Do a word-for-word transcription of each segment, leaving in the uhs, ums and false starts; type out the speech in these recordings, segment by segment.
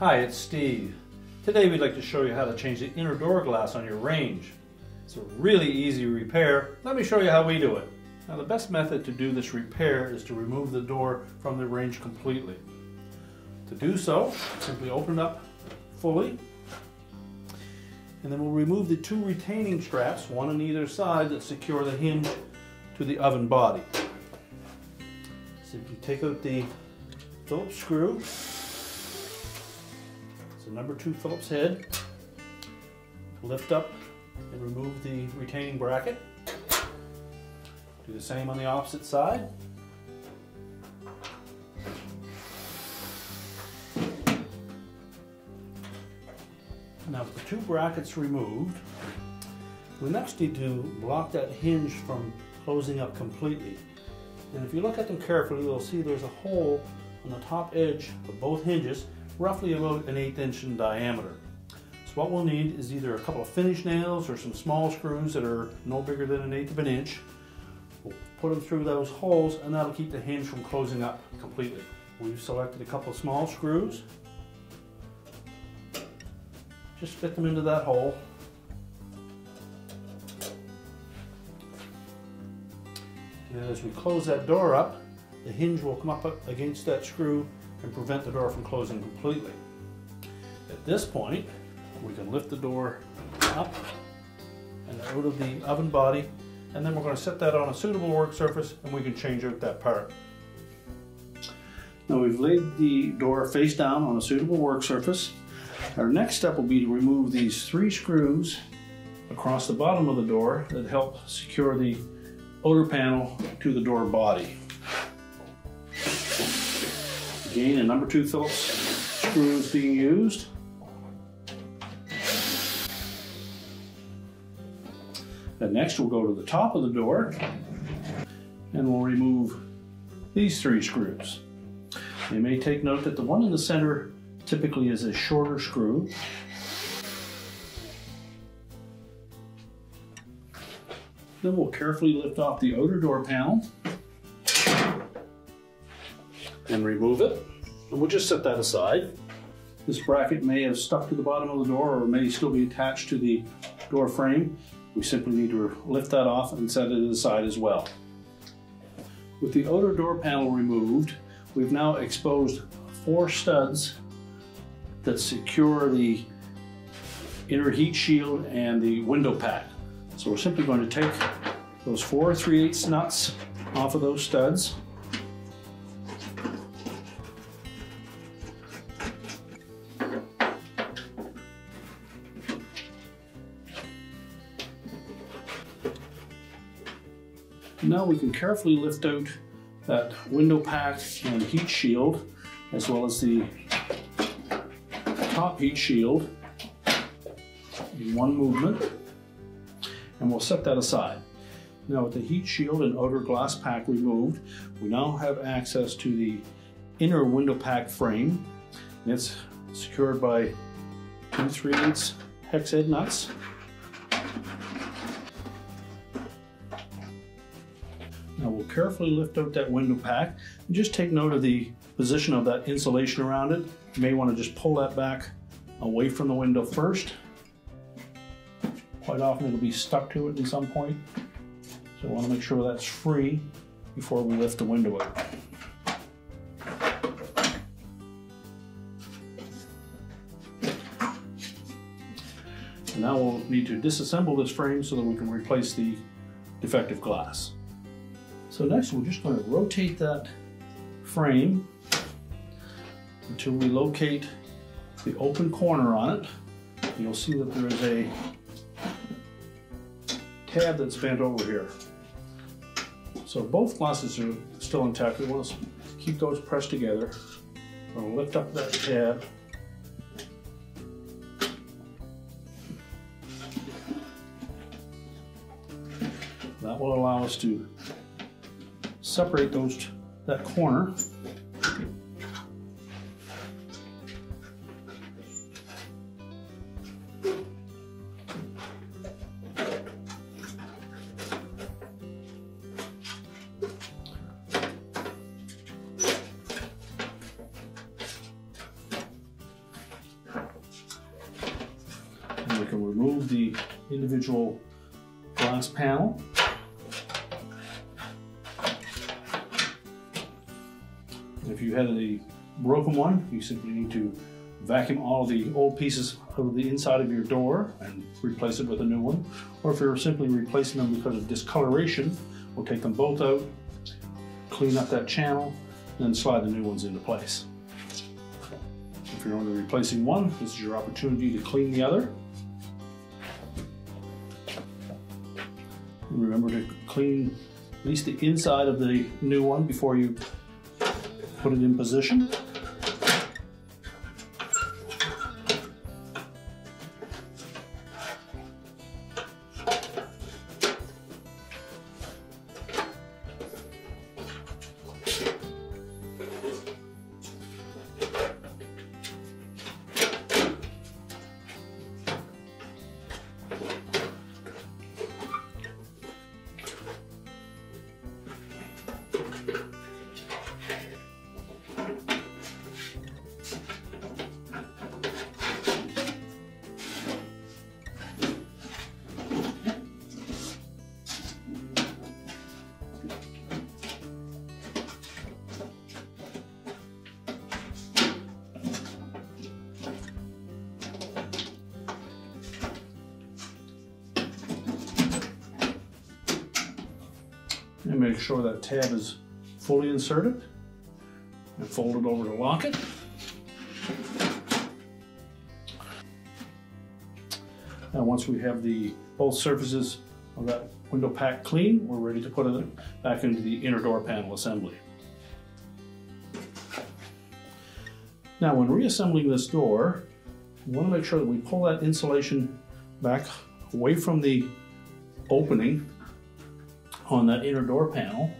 Hi, it's Steve. Today we'd like to show you how to change the inner door glass on your range. It's a really easy repair. Let me show you how we do it. Now, the best method to do this repair is to remove the door from the range completely. To do so, simply open up fully, and then we'll remove the two retaining straps, one on either side, that secure the hinge to the oven body. Simply take out the Phillips screw. It's a number two Phillips head. Lift up and remove the retaining bracket. Do the same on the opposite side. Now, with the two brackets removed, we next need to block that hinge from closing up completely. And if you look at them carefully, you'll see there's a hole on the top edge of both hinges, roughly about an eighth inch in diameter. So what we'll need is either a couple of finish nails or some small screws that are no bigger than an eighth of an inch. We'll put them through those holes, and that'll keep the hinge from closing up completely. We've selected a couple of small screws. Just fit them into that hole. And as we close that door up, the hinge will come up against that screw and prevent the door from closing completely. At this point, we can lift the door up and out of the oven body, and then we're going to set that on a suitable work surface, and we can change out that part. Now, we've laid the door face down on a suitable work surface. Our next step will be to remove these three screws across the bottom of the door that help secure the outer panel to the door body. Again, a number two Phillips screw is being used. And next we'll go to the top of the door and we'll remove these three screws. You may take note that the one in the center typically is a shorter screw. Then we'll carefully lift off the outer door panel and remove it. And we'll just set that aside. This bracket may have stuck to the bottom of the door or may still be attached to the door frame. We simply need to lift that off and set it aside as well. With the outer door panel removed, we've now exposed four studs that secure the inner heat shield and the window pack. So we're simply going to take those four three eighths nuts off of those studs. Now we can carefully lift out that window pack and heat shield, as well as the top heat shield in one movement, and we'll set that aside. Now, with the heat shield and outer glass pack removed, we now have access to the inner window pack frame, and it's secured by two three eighths hex head nuts. Now we'll carefully lift out that window pack and just take note of the position of that insulation around it. You may want to just pull that back away from the window first. Quite often it'll be stuck to it at some point, so we want to make sure that's free before we lift the window up. And now we'll need to disassemble this frame so that we can replace the defective glass. So next we're just going to rotate that frame until we locate the open corner on it. You'll see that there is a tab that's bent over here. So both glasses are still intact. We want to keep those pressed together. We'll lift up that tab. That will allow us to separate those, that corner. can remove the individual glass panel. If you had a broken one, you simply need to vacuum all the old pieces of the inside of your door and replace it with a new one. Or if you're simply replacing them because of discoloration, we'll take them both out, clean up that channel, and then slide the new ones into place. If you're only replacing one, this is your opportunity to clean the other. Remember to clean at least the inside of the new one before you put it in position. And make sure that tab is fully inserted and fold it over to lock it. Now once we have the both surfaces of that window pack clean, we're ready to put it back into the inner door panel assembly. Now when reassembling this door, we want to make sure that we pull that insulation back away from the opening on that inner door panel,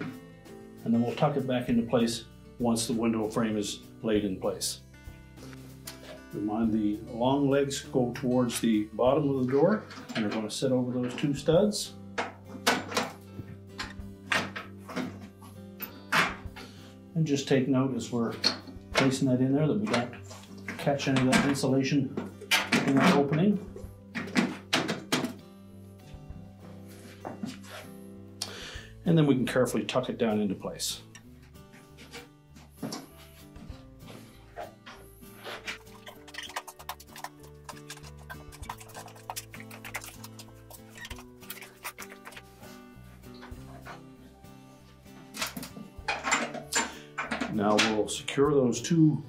and then we'll tuck it back into place once the window frame is laid in place. Remind the long legs go towards the bottom of the door, and we're going to sit over those two studs. And just take note as we're placing that in there that we don't catch any of that insulation in that opening. And then we can carefully tuck it down into place. Now we'll secure those two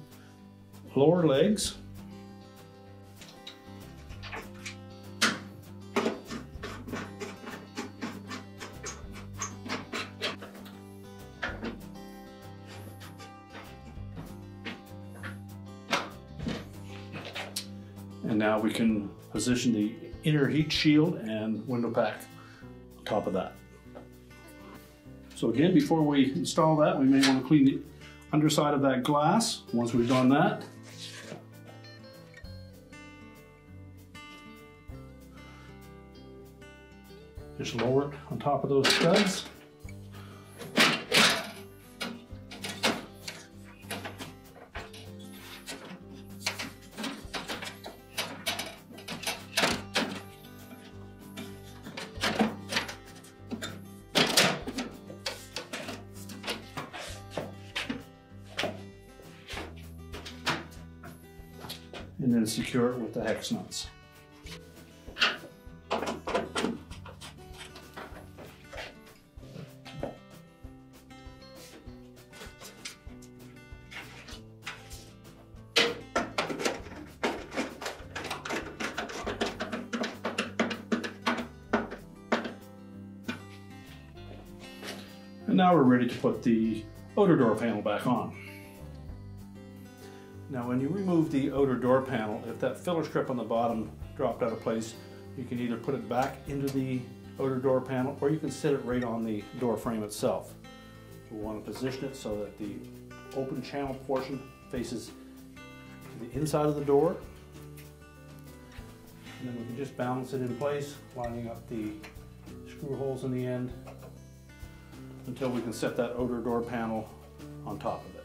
lower legs. And now we can position the inner heat shield and window pack on top of that. So again, before we install that, we may want to clean the underside of that glass. Once we've done that, just lower it on top of those studs. And then secure it with the hex nuts. And now we're ready to put the outer door panel back on. Now when you remove the outer door panel, if that filler strip on the bottom dropped out of place, you can either put it back into the outer door panel or you can set it right on the door frame itself. We want to position it so that the open channel portion faces the inside of the door. And then we can just balance it in place, lining up the screw holes in the end until we can set that outer door panel on top of it.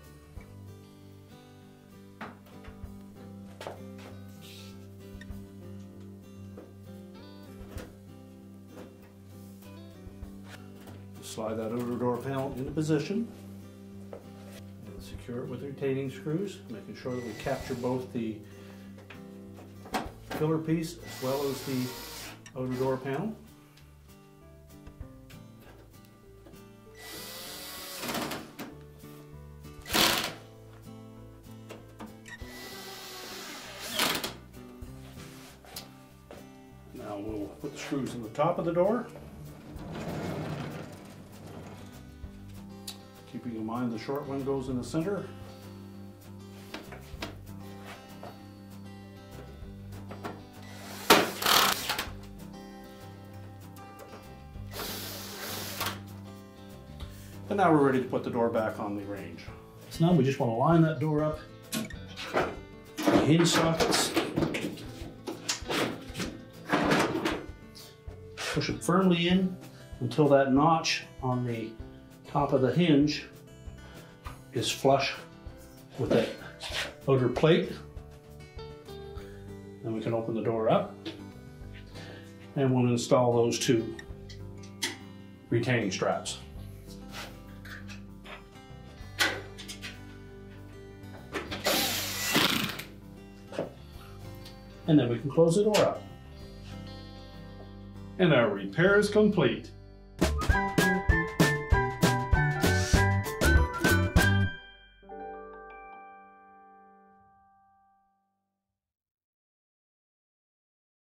slide that over door panel into position and secure it with retaining screws, making sure that we capture both the pillar piece as well as the outer door panel. Now we'll put the screws in the top of the door, keeping in mind the short one goes in the center. And now we're ready to put the door back on the range. So now we just want to line that door up, the hinge sockets, push it firmly in until that notch on the top of the hinge is flush with that outer plate. Then we can open the door up and we'll install those two retaining straps. And then we can close the door up. And our repair is complete.